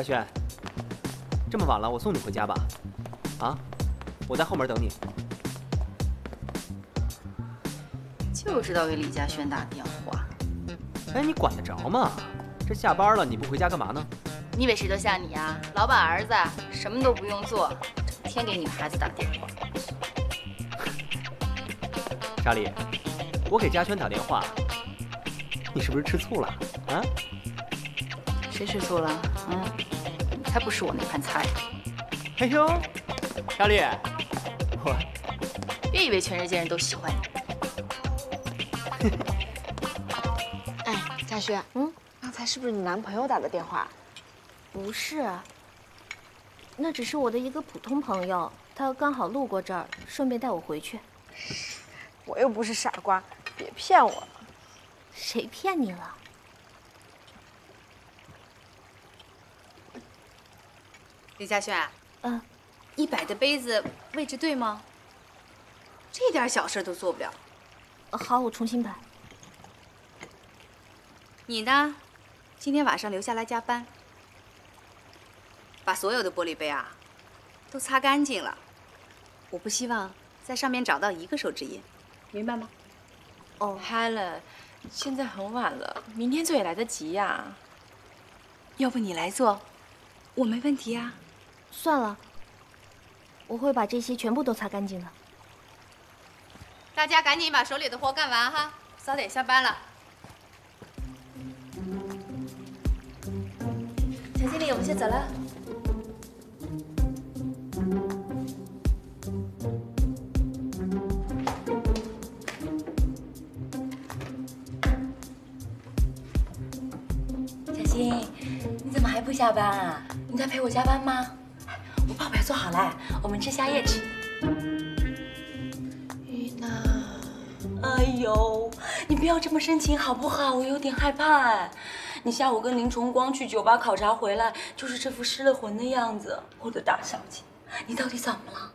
嘉轩，这么晚了，我送你回家吧。啊，我在后门等你。就知道给李嘉轩打电话。哎，你管得着吗？这下班了你不回家干嘛呢？你以为谁都像你啊？老板儿子什么都不用做，整天给女孩子打电话。莎莉，我给嘉轩打电话，你是不是吃醋了啊？ 谁吃醋了？嗯，才不是我那盘菜。哎呦，莎莉，我别以为全世界人都喜欢你。哎，嘉轩，嗯，刚才是不是你男朋友打的电话？不是，那只是我的一个普通朋友，他刚好路过这儿，顺便带我回去。我又不是傻瓜，别骗我了。谁骗你了？ 李嘉轩，嗯，你摆的杯子位置对吗？这点小事都做不了。好，我重新摆。你呢？今天晚上留下来加班，把所有的玻璃杯啊都擦干净了。我不希望在上面找到一个手指印，明白吗？哦 ，Helen， 现在很晚了，明天做也来得及呀。要不你来做，我没问题啊。 算了，我会把这些全部都擦干净的。大家赶紧把手里的活干完哈，早点下班了。陈经理，我们先走了。小新，你怎么还不下班啊？你在陪我加班吗？ 我泡排做好了，我们吃宵夜去。于娜，哎呦，你不要这么深情好不好？我有点害怕。你下午跟林崇光去酒吧考察回来，就是这副失了魂的样子。我的大小姐，你到底怎么了？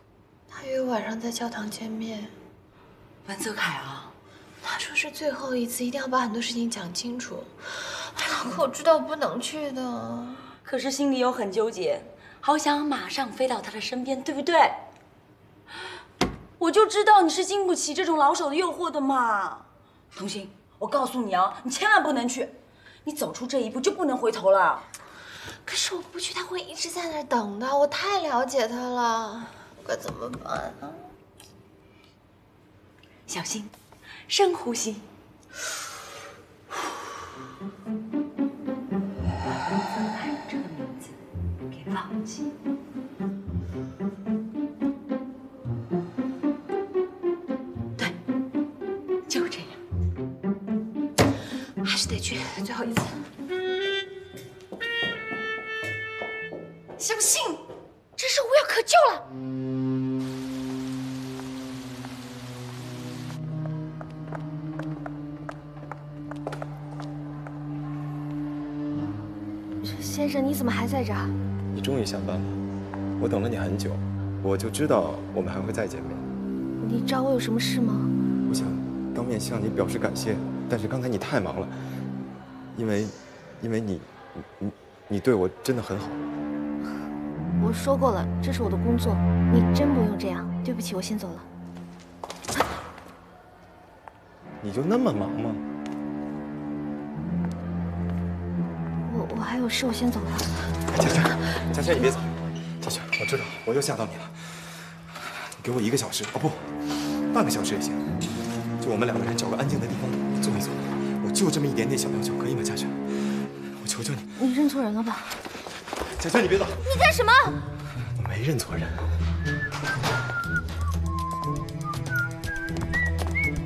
他约晚上在教堂见面。文泽凯啊，他说是最后一次，一定要把很多事情讲清楚。哎呀，可我知道我不能去的，可是心里又很纠结。 好想马上飞到他的身边，对不对？我就知道你是经不起这种老手的诱惑的嘛。童心，我告诉你啊，你千万不能去，你走出这一步就不能回头了。可是我不去，他会一直在那儿等的，我太了解他了，该怎么办呢？小心，深呼吸。 放心。对，就这样，还是得去，最后一次。相信，真是无药可救了。先生，你怎么还在这儿？ 你终于下班了，我等了你很久，我就知道我们还会再见面。你找我有什么事吗？我想当面向你表示感谢，但是刚才你太忙了，因为你对我真的很好。我说过了，这是我的工作，你真不用这样。对不起，我先走了。你就那么忙吗？我还有事，我先走了。 嘉轩，你别走，嘉轩，我知道，我又吓到你了。你给我一个小时，哦不，半个小时也行。就我们两个人找个安静的地方坐一坐，我就这么一点点小要求，可以吗？嘉轩，我求求你。你认错人了吧？嘉轩，你别走。你干什么？我没认错人，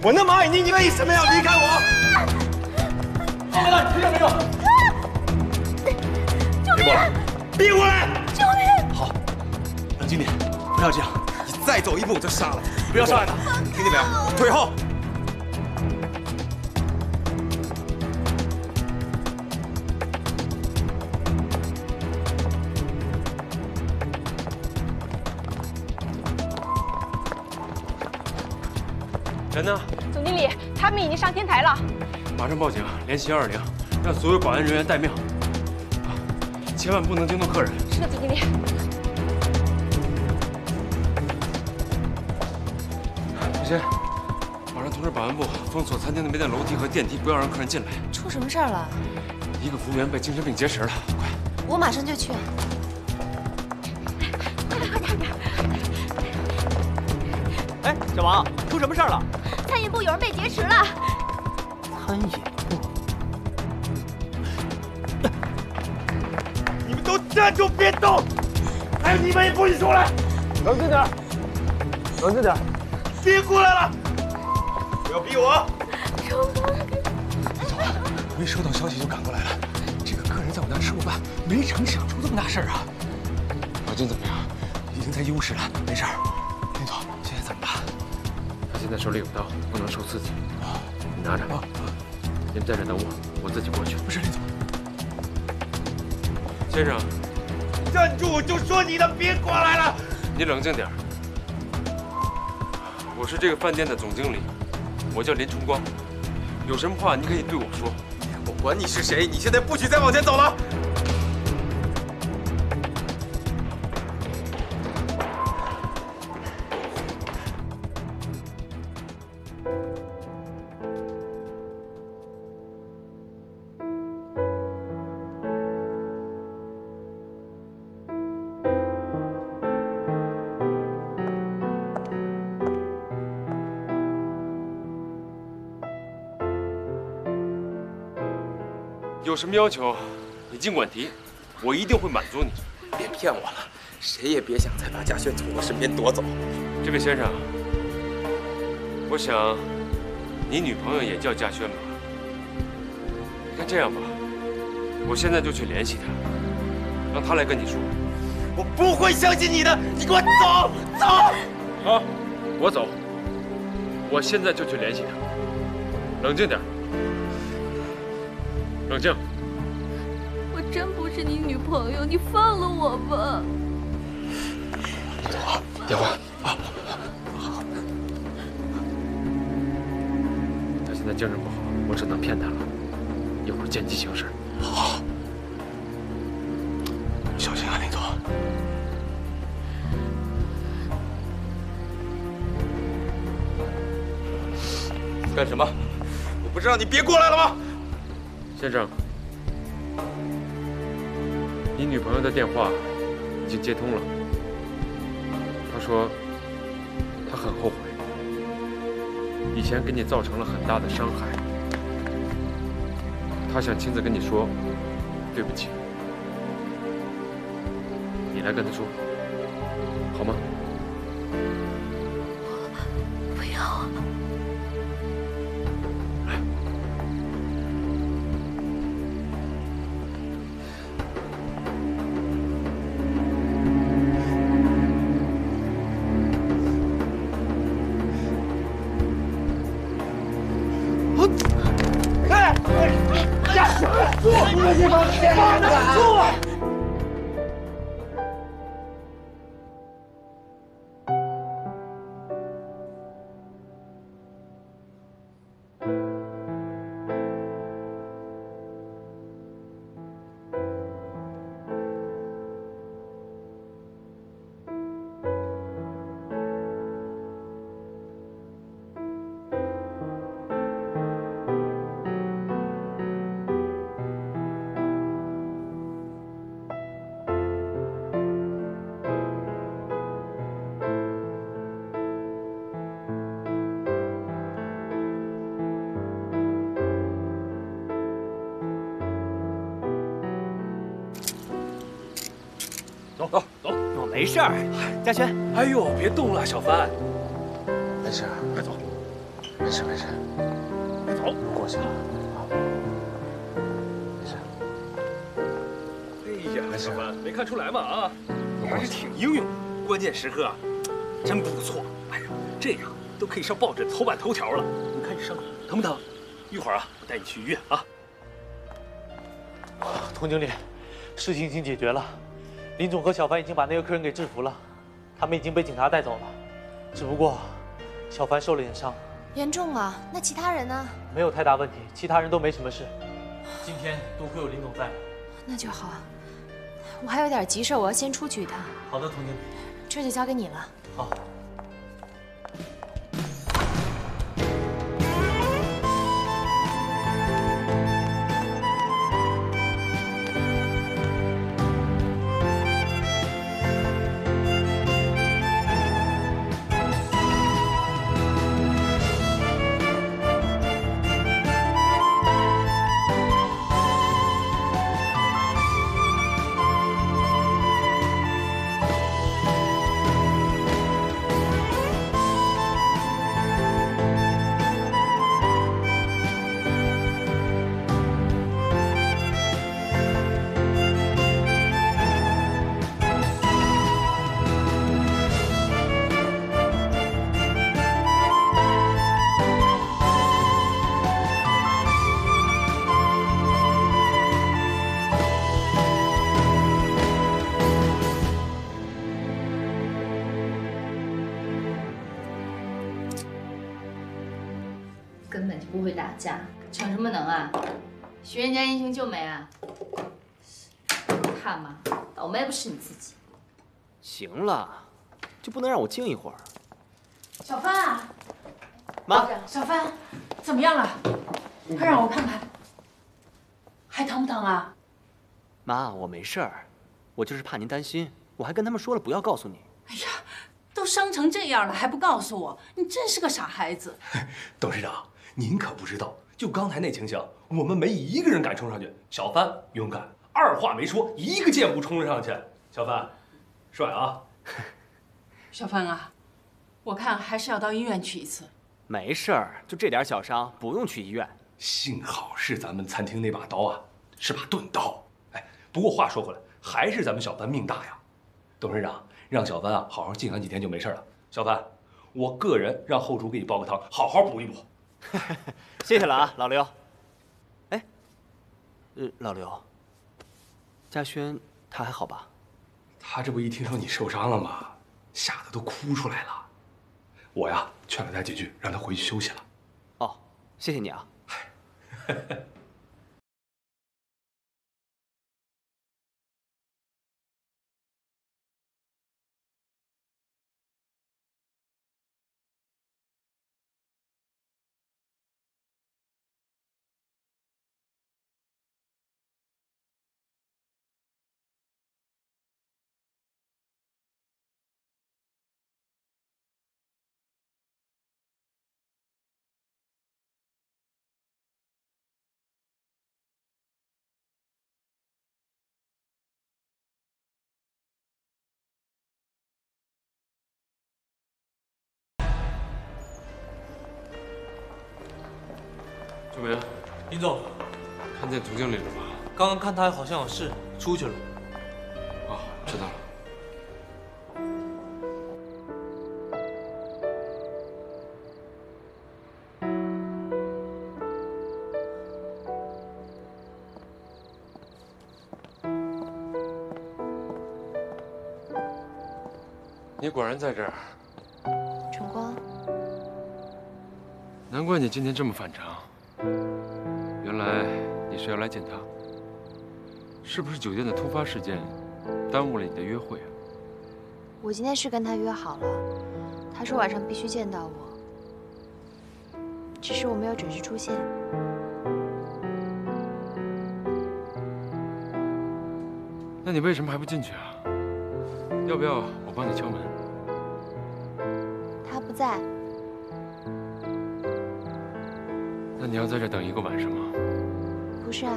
我那么爱你，你为什么要离开我？好了，你别别走。 过来，别过来！救命！好，冷静点，不要这样，你再走一步我就杀了你！不要伤害他，听见没有？退后！人呢？总经理，他们已经上天台了。马上报警，联系120，让所有保安人员待命。千万不能惊动客人。是的，总经理。小心，马上通知保安部封锁餐厅的每点楼梯和电梯，不要让客人进来。出什么事儿了？一个服务员被精神病劫持了，快！我马上就去。 哎，小王，出什么事儿了？餐饮部有人被劫持了。餐饮部，你们都站住，别动！还有你们也不许出来！冷静点，冷静点！别过来了！不要逼我！小王，没收到消息就赶过来了。这个客人在我那吃过饭，没成想出这么大事儿啊！老金怎么样？已经在医务室了，没事儿。 现在手里有刀，不能受刺激。你拿着，你们在这等我，我自己过去。不是林总，先生，站住！我就说你的，别过来了。你冷静点。我是这个饭店的总经理，我叫林崇光，有什么话你可以对我说。我管你是谁，你现在不许再往前走了。 有什么要求，你尽管提，我一定会满足你。别骗我了，谁也别想再把嘉轩从我身边夺走。这位先生，我想，你女朋友也叫嘉轩吧？那这样吧，我现在就去联系她，让她来跟你说。我不会相信你的，你给我走走！好，我走，我现在就去联系她。冷静点。 冷静！我真不是你女朋友，你放了我吧。好，电话啊，好。她现在精神不好，我只能骗她了。一会儿见机行事。好，小心啊，林总。干什么？我不是让你别过来了吗？ 先生，你女朋友的电话已经接通了。她说，她很后悔，以前给你造成了很大的伤害。她想亲自跟你说，对不起。你来跟她说，好吗？不要。 没事儿，嘉轩。哎呦，别动了，小帆。没事，快走。没事，没事。快走，过去了。没事。哎呀，小帆，没看出来嘛啊？你还是挺英勇的，关键时刻啊，真不错。哎呀，这样都可以上报纸头版头条了。你看你伤口疼不疼？一会儿啊，我带你去医院啊。佟经理，事情已经解决了。 林总和小凡已经把那个客人给制服了，他们已经被警察带走了。只不过，小凡受了点伤，严重啊。那其他人呢？没有太大问题，其他人都没什么事。今天多亏有林总在，那就好。我还有点急事，我要先出去一趟。好的，童军。这就交给你了。好。 根本就不会打架，逞什么能啊？寻人家英雄救美啊？看吧，倒霉不是你自己。行了，就不能让我静一会儿？小帆啊，妈，小帆怎么样了？快让我看看，还疼不疼啊？妈，我没事儿，我就是怕您担心，我还跟他们说了不要告诉你。哎呀，都伤成这样了还不告诉我，你真是个傻孩子。董事长。 您可不知道，就刚才那情形，我们没一个人敢冲上去。小帆勇敢，二话没说，一个箭步冲了上去。小帆，帅啊！小帆啊，我看还是要到医院去一次。没事儿，就这点小伤，不用去医院。幸好是咱们餐厅那把刀啊，是把钝刀。哎，不过话说回来，还是咱们小帆命大呀。董事长，让小帆啊好好静养几天就没事了。小帆，我个人让后厨给你煲个汤，好好补一补。 谢谢了啊，老刘。哎，老刘，嘉轩他还好吧？他这不一听说你受伤了吗，吓得都哭出来了。我呀劝了他几句，让他回去休息了。哦，谢谢你啊。小明，尹总，看见童经理了吗？刚刚看他好像有事出去了。哦，知道了。 你果然在这儿，晨光。难怪你今天这么反常。 原来你是要来见他，是不是酒店的突发事件耽误了你的约会啊？我今天是跟他约好了，他说晚上必须见到我，只是我没有准时出现。那你为什么还不进去啊？要不要我帮你敲门？他不在。 那你要在这等一个晚上吗？不是啊，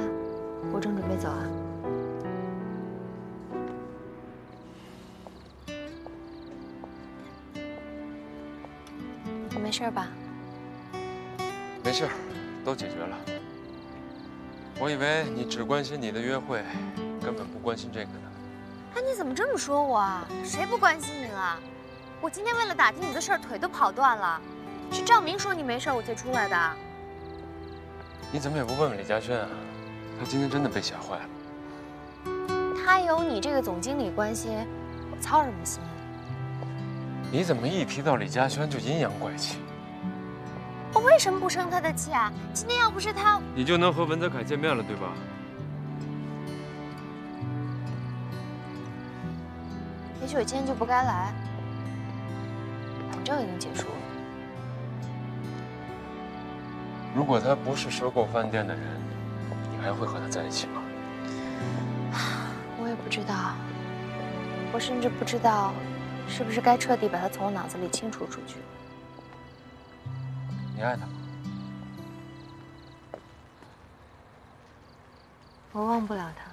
我正准备走啊。你没事吧？没事，都解决了。我以为你只关心你的约会，根本不关心这个呢。哎，你怎么这么说我啊？谁不关心你了？我今天为了打听你的事儿，腿都跑断了。是赵明说你没事我才出来的。 你怎么也不问问李嘉轩啊？他今天真的被吓坏了。他有你这个总经理关心，我操什么心？你怎么一提到李嘉轩就阴阳怪气？我为什么不生他的气啊？今天要不是他，你就能和文泽凯见面了，对吧？也许我今天就不该来。反正已经结束了。如果他不是收购饭店的人，你还会和他在一起吗？我也不知道。我甚至不知道，是不是该彻底把他从我脑子里清除出去。你爱他吗？ 我忘不了他。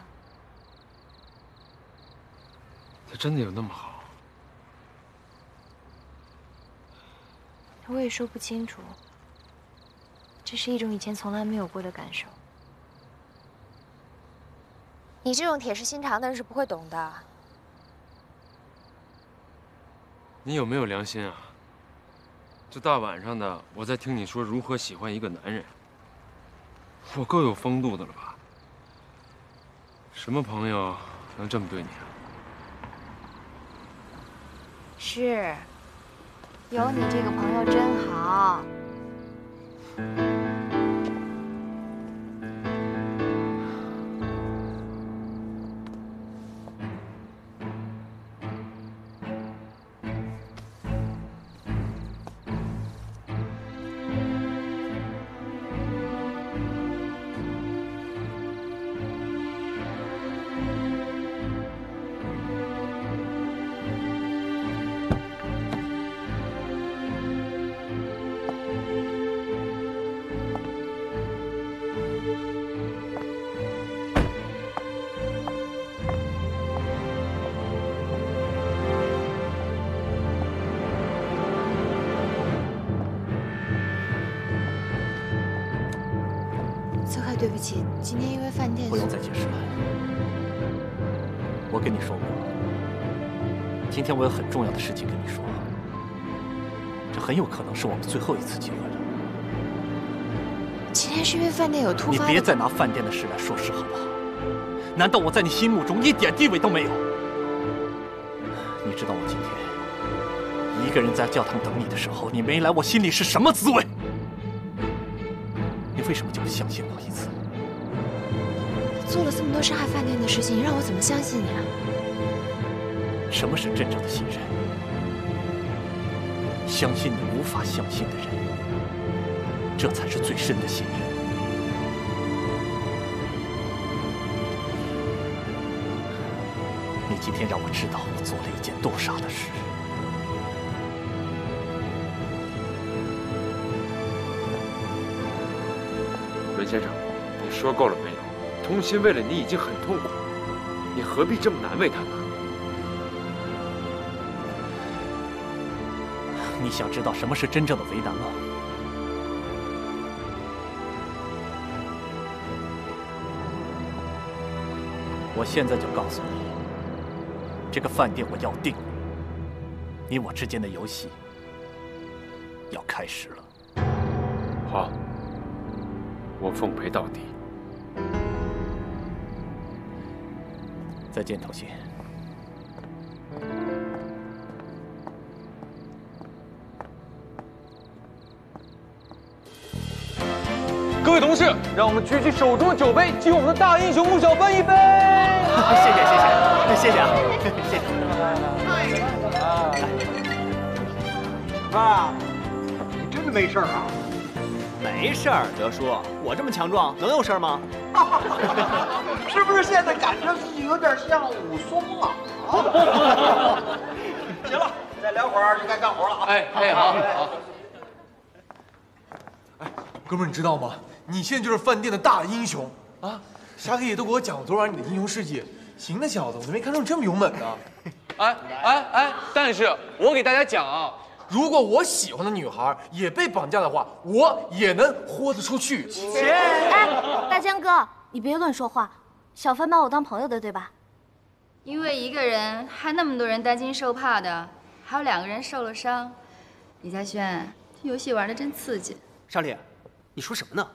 他真的有那么好？我也说不清楚。这是一种以前从来没有过的感受。你这种铁石心肠的人是不会懂的。你有没有良心啊？这大晚上的，我在听你说如何喜欢一个男人，我够有风度的了吧？ 什么朋友能这么对你啊？是，有你这个朋友真好。对不起，今天因为饭店……不用再解释了。我跟你说过，今天我有很重要的事情跟你说，这很有可能是我们最后一次机会了。今天是因为饭店有突发……你别再拿饭店的事来说事好不好？难道我在你心目中一点地位都没有？你知道我今天一个人在教堂等你的时候，你没来，我心里是什么滋味？ 为什么就不相信我一次？你做了这么多伤害饭店的事情，你让我怎么相信你啊？什么是真正的信任？相信你无法相信的人，这才是最深的信任。你今天让我知道我做了一件多傻的事。 文先生，你说够了没有？童心为了你已经很痛苦，你何必这么难为他呢？你想知道什么是真正的为难吗？我现在就告诉你，这个饭店我要定，你我之间的游戏要开始了。好。 我奉陪到底。再见，童心。各位同事，让我们举起手中的酒杯，敬我们的大英雄穆小芬一杯！谢谢，谢谢，谢谢啊，谢谢。爸，你真的没事啊？ 没事儿，德叔，我这么强壮，能有事儿吗？是不是现在感觉自己有点像武松了？行了，再聊会儿就该干活了啊！哎，好，好。哎，哥们儿，你知道吗？你现在就是饭店的大英雄啊！霞哥也都给我讲了昨晚你的英雄事迹。行了，小子，我都没看出你这么勇猛呢。哎，但是我给大家讲啊。 如果我喜欢的女孩也被绑架的话，我也能豁得出去。哎，大江哥，你别乱说话。小芬把我当朋友的，对吧？因为一个人，还那么多人担惊受怕的，还有两个人受了伤。李佳轩，这游戏玩的真刺激。莎莉，你说什么呢？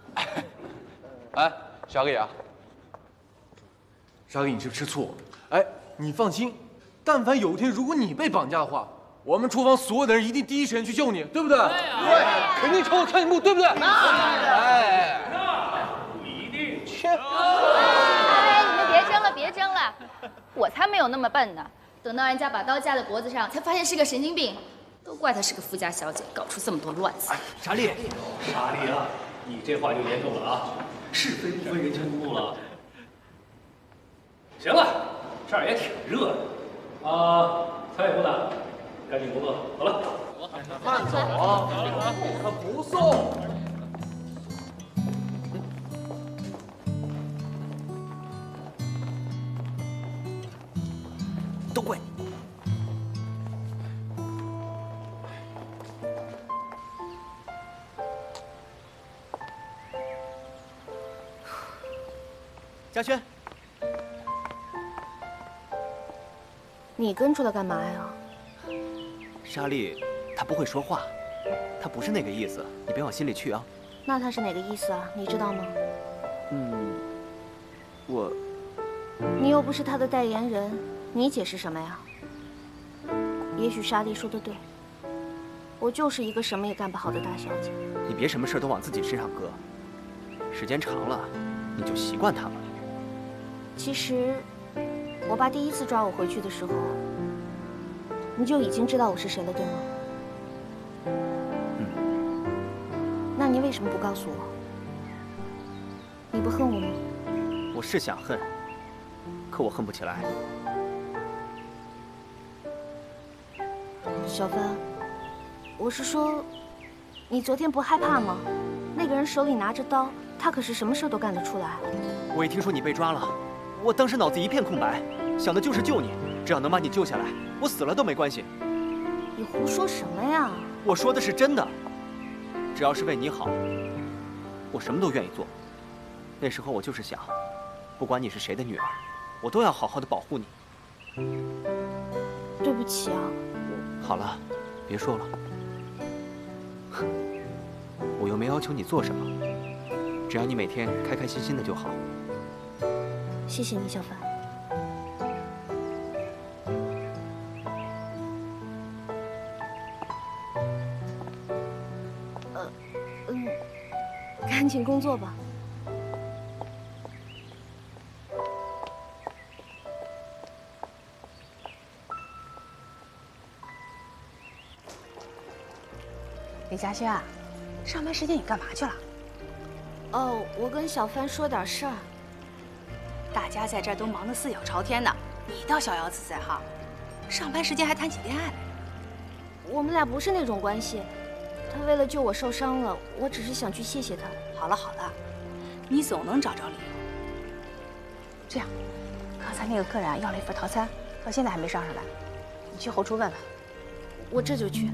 哎，小李啊，莎莉，你是不是吃醋？哎，你放心，但凡有一天如果你被绑架的话。 我们厨房所有的人一定第一时间去救你，对不对？对，肯定朝我看你，对不对？哎，那不一定。哎，你们别争了，别争了，我才没有那么笨呢！等到人家把刀架在脖子上，才发现是个神经病。都怪她是个富家小姐，搞出这么多乱子。哎，莎莉，莎莉啊，你这话就严重了啊！是非不分，人权不顾了。行了，这儿也挺热的啊。财委部长，赶紧工作，走了。慢走啊，可不送。 都怪你！嘉轩，你跟出来干嘛呀？莎莉，她不会说话，她不是那个意思，你别往心里去啊。那她是哪个意思啊？你知道吗？嗯，我……你又不是她的代言人。 你解释什么呀？也许莎莉说的对，我就是一个什么也干不好的大小姐。你别什么事都往自己身上搁，时间长了，你就习惯她了。其实，我爸第一次抓我回去的时候，你就已经知道我是谁了，对吗？嗯。那你为什么不告诉我？你不恨我吗？我是想恨，可我恨不起来。 小芬，我是说，你昨天不害怕吗？那个人手里拿着刀，他可是什么事都干得出来。我一听说你被抓了，我当时脑子一片空白，想的就是救你，只要能把你救下来，我死了都没关系。你胡说什么呀？我说的是真的，只要是为你好，我什么都愿意做。那时候我就是想，不管你是谁的女儿，我都要好好的保护你。对不起啊。 好了，别说了。哼，我又没要求你做什么，只要你每天开开心心的就好。谢谢你，小凡。赶紧工作吧。 李嘉轩啊，上班时间你干嘛去了？哦，我跟小帆说点事儿。大家在这儿都忙得四脚朝天的，你倒逍遥自在哈。上班时间还谈起恋爱来？我们俩不是那种关系。他为了救我受伤了，我只是想去谢谢他。好了好了，你总能找着理由。这样，刚才那个客人要了一份套餐，到现在还没上上来，你去后厨问问。我这就去。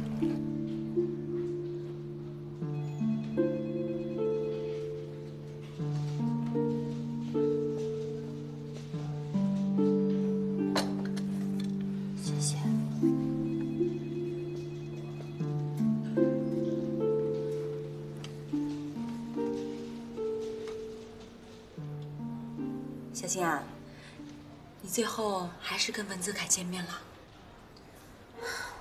最后还是跟文子凯见面了。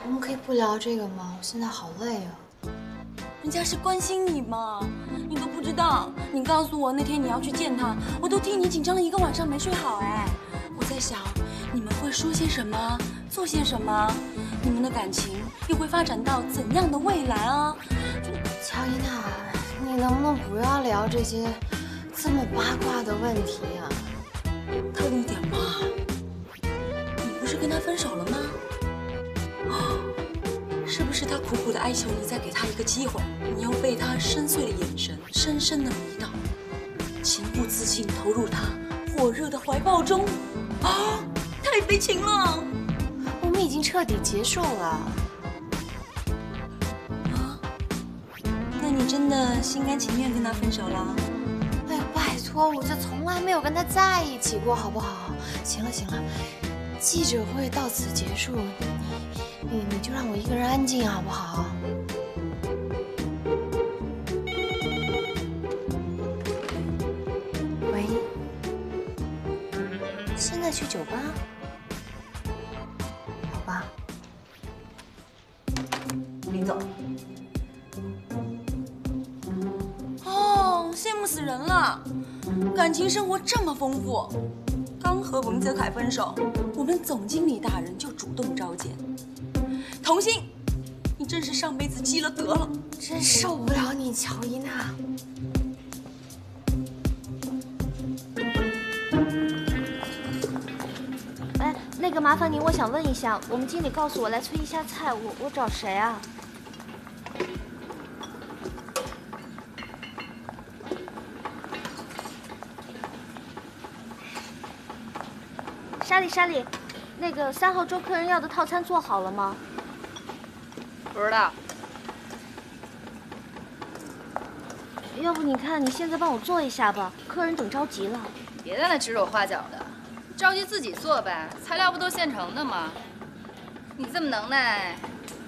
我们可以不聊这个吗？我现在好累啊。人家是关心你嘛，你都不知道。你告诉我那天你要去见他，我都替你紧张了一个晚上没睡好哎。我在想，你们会说些什么，做些什么，你们的感情又会发展到怎样的未来啊？乔伊娜，你能不能不要聊这些这么八卦的问题啊？透露一点嘛。 跟他分手了吗？哦，是不是他苦苦的哀求你再给他一个机会，你又被他深邃的眼神深深的迷倒，情不自禁投入他火热的怀抱中？啊，太悲情了！我们已经彻底结束了。啊，那你真的心甘情愿跟他分手了？哎呀，拜托，我就从来没有跟他在一起过，好不好？行了，行了。 记者会到此结束，你就让我一个人安静好不好？喂，现在去酒吧？好吧，林总。哦，羡慕死人了，感情生活这么丰富。 刚和文泽凯分手，我们总经理大人就主动召见。童心，你真是上辈子积了德了，真受不了你，乔伊娜。 那个麻烦您，我想问一下，我们经理告诉我来催一下菜，我找谁啊？莎莉，莎莉，那个3号桌客人要的套餐做好了吗？不知道。要不你看，你现在帮我做一下吧，客人等着急了。别在那指手画脚的。 着急自己做呗，材料不都现成的吗？你这么能耐，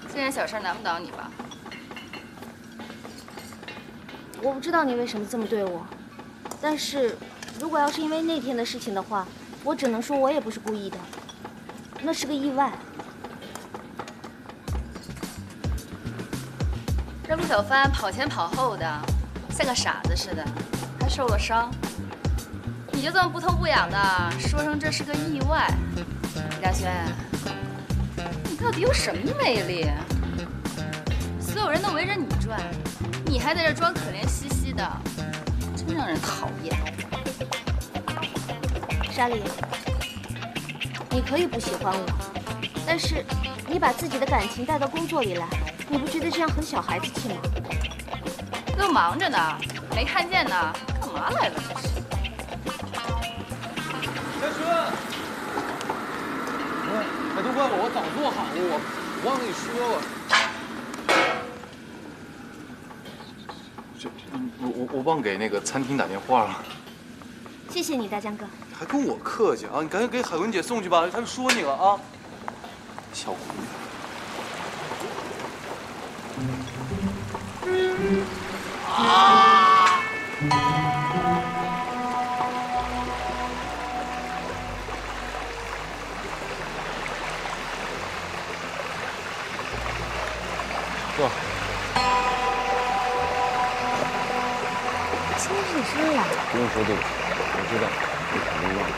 这点小事难不倒你吧？我不知道你为什么这么对我，但是如果要是因为那天的事情的话，我只能说我也不是故意的，那是个意外。这陆小帆跑前跑后的，像个傻子似的，还受了伤。 你就这么不疼不痒的说成这是个意外，李大轩，你到底有什么魅力？所有人都围着你转，你还在这装可怜兮兮的，真让人讨厌。莎莉，你可以不喜欢我，但是你把自己的感情带到工作里来，你不觉得这样很小孩子气吗？都忙着呢，没看见呢，干嘛来了这是？ 都怪我，我早做好了，我忘跟你说了。我忘给那个餐厅打电话了。谢谢你，大江哥。还跟我客气啊！你赶紧给海文姐送去吧，她就说你了啊。小姑娘。啊！ 先是这样，不用说对不起，我知道你肯定忘了。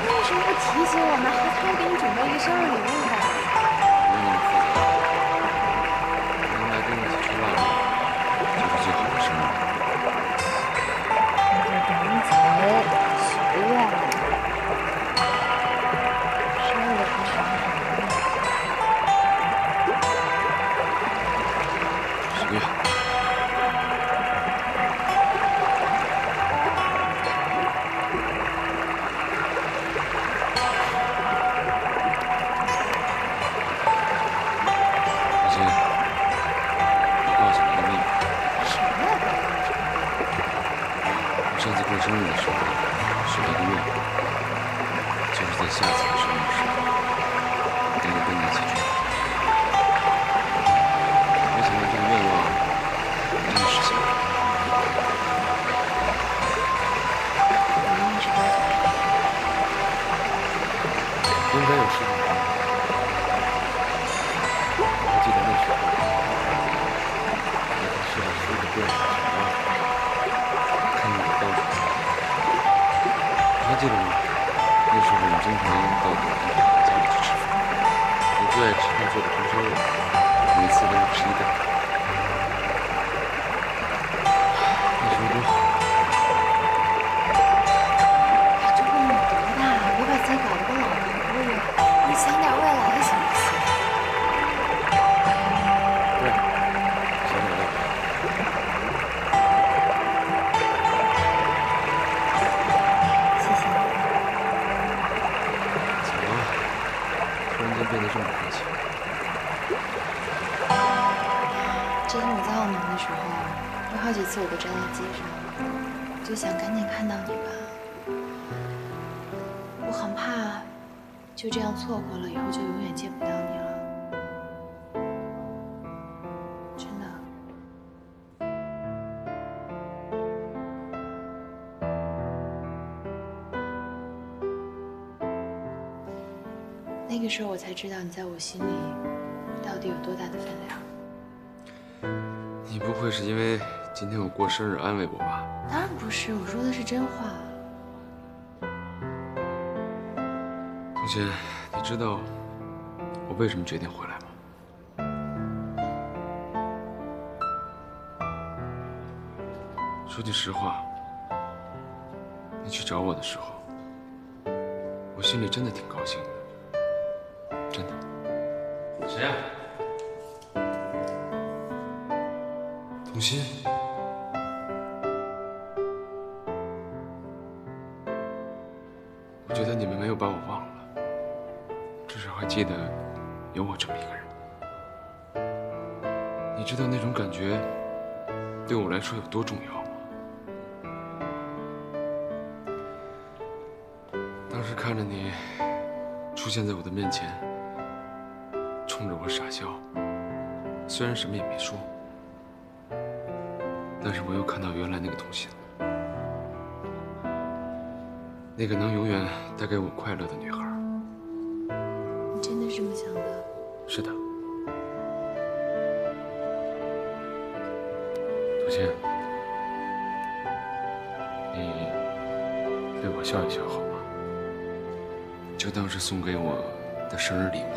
你为什么不提醒我们？还特意给你准备一个生日礼物的。我给你负责，能来跟我一起吃饭吗？就是最好的生日。文泽许愿了，生日可长什么呀？ 生日的时候许了个愿，就是在下次的生日时候能够跟你一起去。没想到这个愿望真的实现了。我也是高兴。应该有事情吧？我还记得那时候，你是在说的对。 记得吗？那时候我们经常到我家里去吃饭，我最爱吃他做的红烧肉，每次都是吃一袋。那时候多好！他这会你多大了？别把自己搞得跟老年人一样，你想点未来行不行？对，想点未来。 变得这么客气，这是你在澳门的时候，有好几次我都站在街上，就想赶紧看到你吧。我很怕就这样错过了，以后就永远见不到你了。真的。那个时候我才知道你在我心里到底有多大的分量。你不会是因为今天我过生日安慰我吧？当然不是，我说的是真话。苏浅，你知道我为什么决定回来吗？ 说句实话，你去找我的时候，我心里真的挺高兴的，真的。谁呀？童心。我觉得你们没有把我忘了，至少还记得有我这么一个人。你知道那种感觉对我来说有多重要？ 当时看着你出现在我的面前，冲着我傻笑，虽然什么也没说，但是我又看到原来那个童心，那个能永远带给我快乐的女孩。你真的这么想的？是的，杜倩，你对我笑一笑好吗？ 就当是送给我的生日礼物。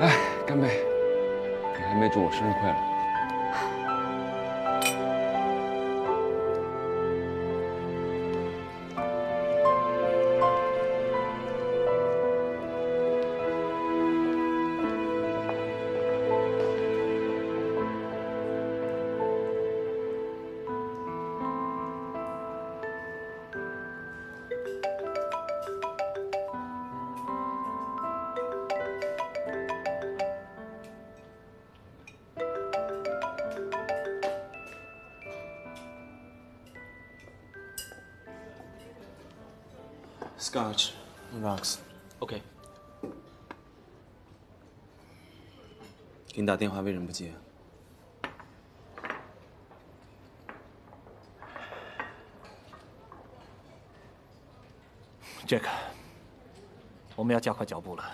来，干杯！给黑妹祝我生日快乐。 Scotch, rocks, OK。给你打电话为什么不接啊？Jack，我们要加快脚步了，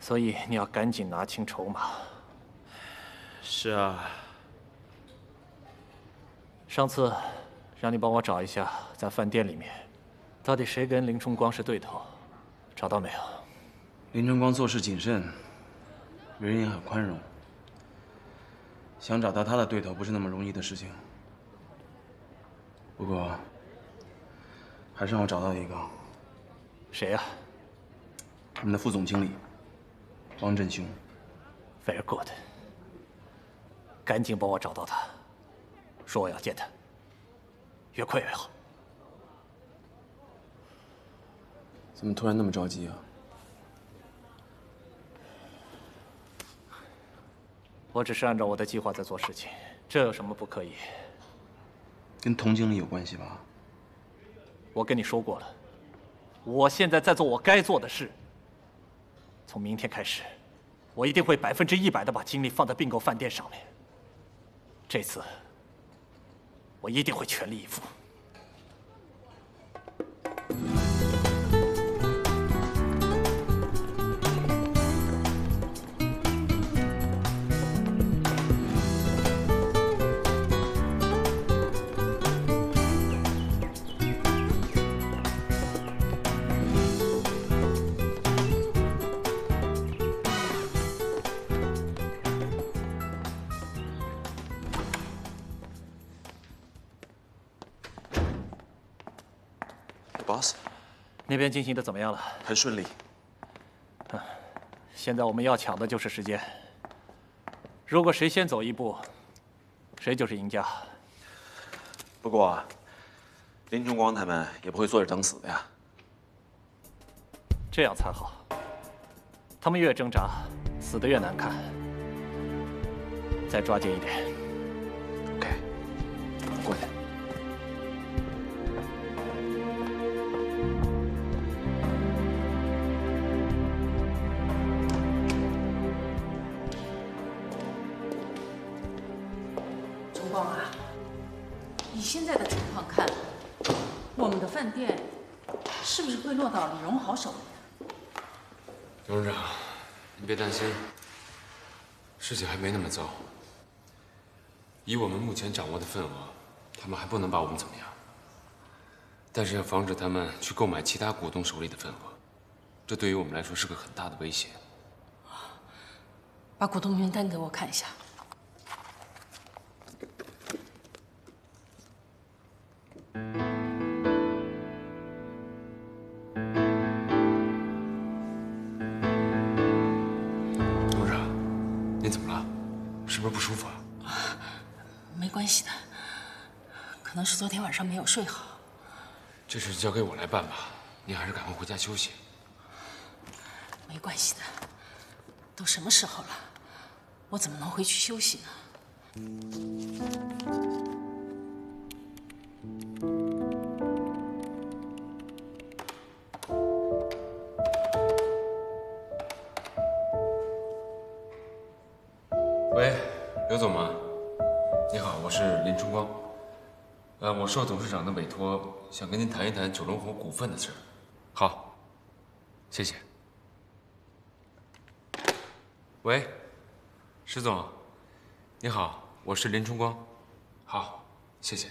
所以你要赶紧拿清筹码。是啊。上次让你帮我找一下，在饭店里面。 到底谁跟林春光是对头？找到没有？林春光做事谨慎，为人也很宽容。想找到他的对头不是那么容易的事情。不过，还是让我找到一个。谁呀？我们的副总经理，汪振雄。Very good。赶紧帮我找到他，说我要见他，越快越好。 怎么突然那么着急啊？我只是按照我的计划在做事情，这有什么不可以？跟童经理有关系吧？我跟你说过了，我现在在做我该做的事。从明天开始，我一定会100%的把精力放在并购饭店上面。这次，我一定会全力以赴。 boss， 那边进行的怎么样了？很顺利。现在我们要抢的就是时间。如果谁先走一步，谁就是赢家。不过、林春光他们也不会坐着等死的呀。这样才好。他们越挣扎，死得越难看。再抓紧一点。OK， 过来。 饭店是不是会落到李荣豪手里啊？董事长，你别担心，事情还没那么糟。以我们目前掌握的份额，他们还不能把我们怎么样。但是要防止他们去购买其他股东手里的份额，这对于我们来说是个很大的威胁。把股东名单给我看一下。 董事长，您怎么了？是不是不舒服啊？没关系的，可能是昨天晚上没有睡好。这事交给我来办吧，您还是赶快回家休息。没关系的，都什么时候了，我怎么能回去休息呢？ 喂，刘总吗？你好，我是林春光。我受董事长的委托，想跟您谈一谈九龙湖股份的事。好，谢谢。喂，石总，你好，我是林春光。好，谢谢。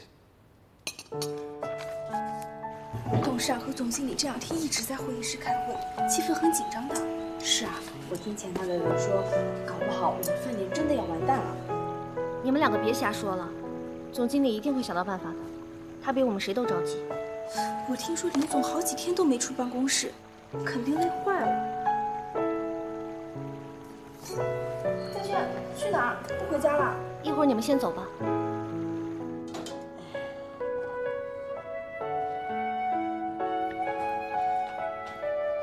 董事长和总经理这两天一直在会议室开会，气氛很紧张的。 是啊，我听前台的人说，搞不好我们饭店真的要完蛋了。你们两个别瞎说了，总经理一定会想到办法的，他比我们谁都着急。我听说林总好几天都没出办公室，肯定累坏了。佳轩，去哪儿？不回家了？一会儿你们先走吧。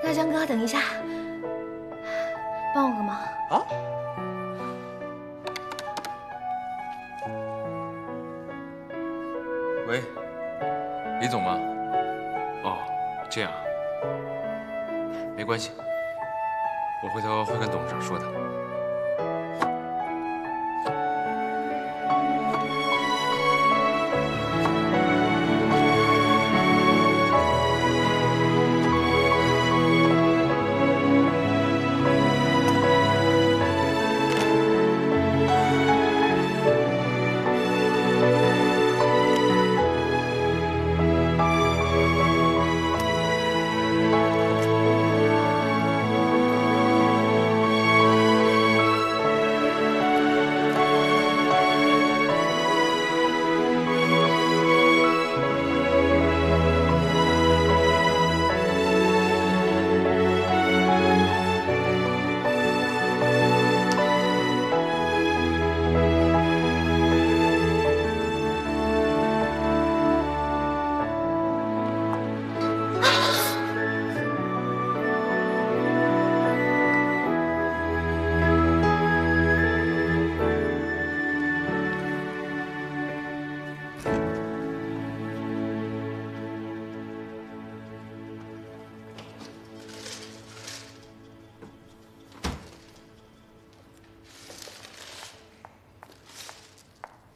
大江哥，等一下，帮我个忙啊！喂，李总吗？哦，这样，没关系，我回头会跟董事长说的。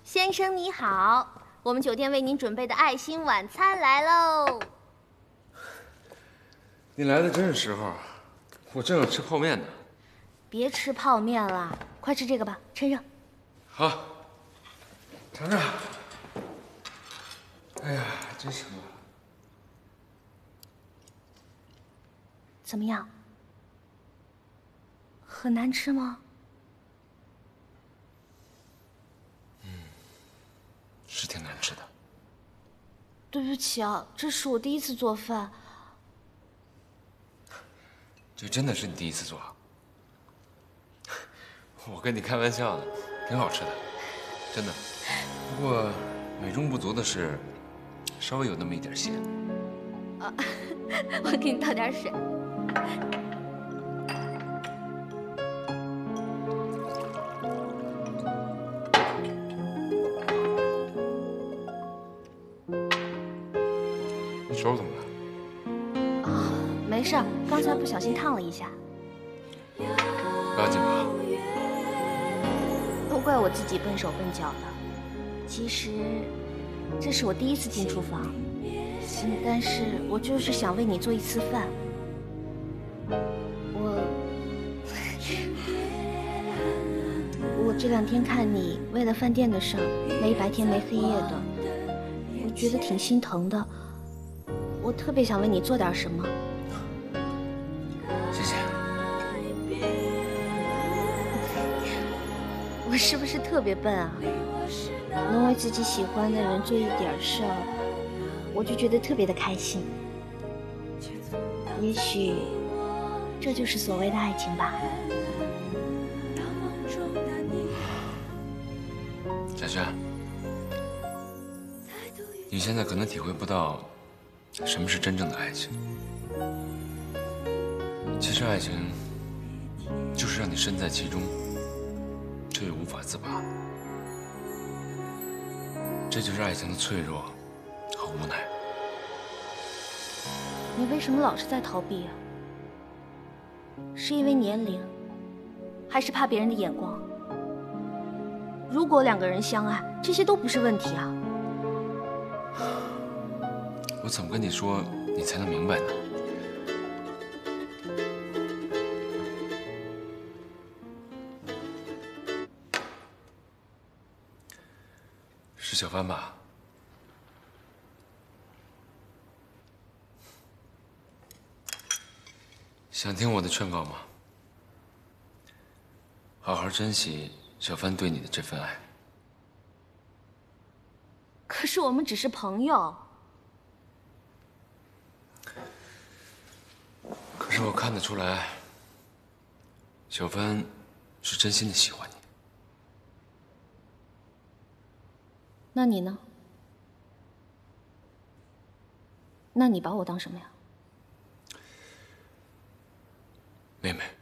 先生你好，我们酒店为您准备的爱心晚餐来喽。你来的真是时候，我正要吃泡面呢。别吃泡面了，快吃这个吧，趁热。好，尝尝。哎呀，真香啊！怎么样？很难吃吗？ 是挺难吃的。对不起啊，这是我第一次做饭。这真的是你第一次做啊？我跟你开玩笑呢，挺好吃的，真的。不过美中不足的是，稍微有那么一点咸。啊，我给你倒点水。 手怎么了？啊，没事，刚才不小心烫了一下。不要紧吧？都怪我自己笨手笨脚的。其实，这是我第一次进厨房，但是我就是想为你做一次饭。我这两天看你为了饭店的事儿，没白天没黑夜的，我觉得挺心疼的。我特别想为你做点什么。谢谢。我是不是特别笨啊？能为自己喜欢的人做一点事儿，我就觉得特别的开心。也许这就是所谓的爱情吧。 小轩，你现在可能体会不到什么是真正的爱情。其实爱情就是让你身在其中，却又无法自拔。这就是爱情的脆弱和无奈。你为什么老是在逃避啊？是因为年龄，还是怕别人的眼光？ 如果两个人相爱，这些都不是问题啊！我怎么跟你说，你才能明白呢？是小帆吧？想听我的劝告吗？好好珍惜 小帆对你的这份爱，可是我们只是朋友。可是我看得出来，小帆是真心的喜欢你。那你呢？那你把我当什么呀？妹妹。